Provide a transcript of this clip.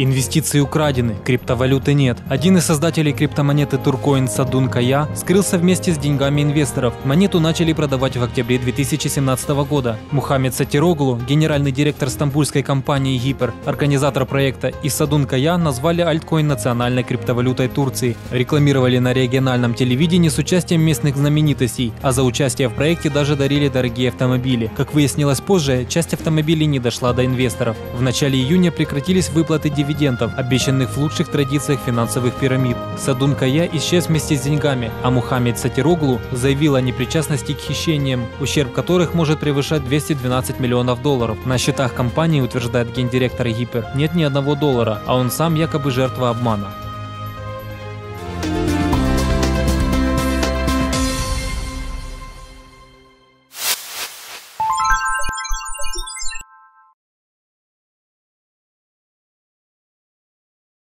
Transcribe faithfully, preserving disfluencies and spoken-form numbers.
Инвестиции украдены, криптовалюты нет. Один из создателей криптомонеты Turcoin Садун Кайя скрылся вместе с деньгами инвесторов. Монету начали продавать в октябре две тысячи семнадцатого года. Мухаммед Сатироглу, генеральный директор стамбульской компании Hipper, организатор проекта, и Садун Кайя назвали альткоин национальной криптовалютой Турции. Рекламировали на региональном телевидении с участием местных знаменитостей, а за участие в проекте даже дарили дорогие автомобили. Как выяснилось позже, часть автомобилей не дошла до инвесторов. В начале июня прекратились выплаты дивидендов, обещанных в лучших традициях финансовых пирамид. Садун Кайя исчез вместе с деньгами, а Мухаммед Сатироглу заявил о непричастности к хищениям, ущерб которых может превышать двести двенадцать миллионов долларов. На счетах компании, утверждает гендиректор Hipper, нет ни одного доллара, а он сам якобы жертва обмана.